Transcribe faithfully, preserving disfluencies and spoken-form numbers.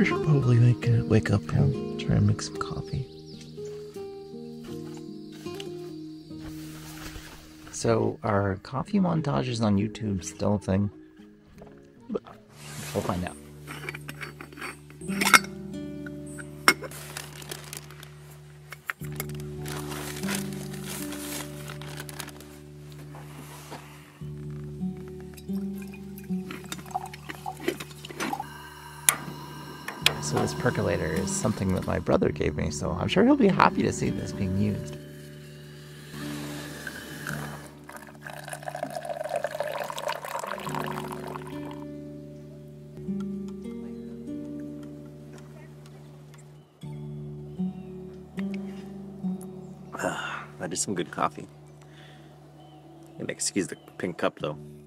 We should probably make it wake up now. Try and make some coffee. So, are coffee montages on YouTube still a thing? We'll find out. So this percolator is something that my brother gave me, so I'm sure he'll be happy to see this being used. That is some good coffee. And excuse the pink cup though.